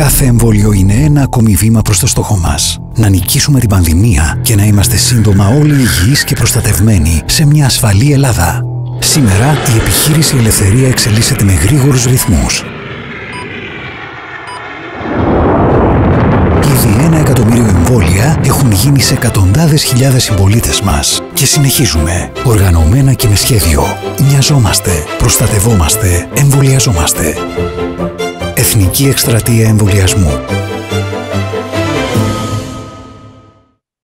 Κάθε εμβόλιο είναι ένα ακόμη βήμα προς το στόχο μας. Να νικήσουμε την πανδημία και να είμαστε σύντομα όλοι υγιείς και προστατευμένοι σε μια ασφαλή Ελλάδα. Σήμερα η επιχείρηση Ελευθερία εξελίσσεται με γρήγορους ρυθμούς. Ήδη 1 εκατομμύριο εμβόλια έχουν γίνει σε εκατοντάδες χιλιάδες συμπολίτες μας. Και συνεχίζουμε. Οργανωμένα και με σχέδιο. Νοιαζόμαστε, προστατευόμαστε, εμβολιαζόμαστε. Εθνική Εκστρατεία Εμβολιασμού.